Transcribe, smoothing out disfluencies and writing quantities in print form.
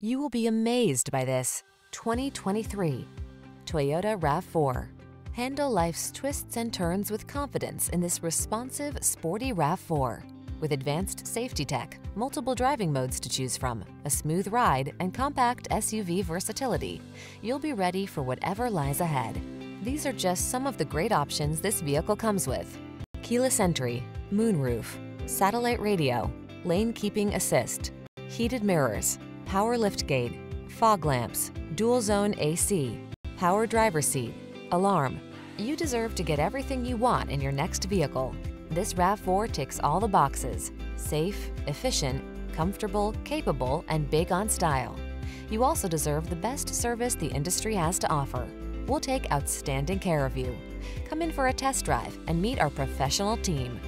You will be amazed by this 2023 Toyota RAV4. Handle life's twists and turns with confidence in this responsive, sporty RAV4. With advanced safety tech, multiple driving modes to choose from, a smooth ride, and compact SUV versatility, you'll be ready for whatever lies ahead. These are just some of the great options this vehicle comes with: keyless entry, moonroof, satellite radio, lane keeping assist, heated mirrors, power liftgate, fog lamps, dual zone AC, power driver seat, alarm. You deserve to get everything you want in your next vehicle. This RAV4 ticks all the boxes: safe, efficient, comfortable, capable, and big on style. You also deserve the best service the industry has to offer. We'll take outstanding care of you. Come in for a test drive and meet our professional team.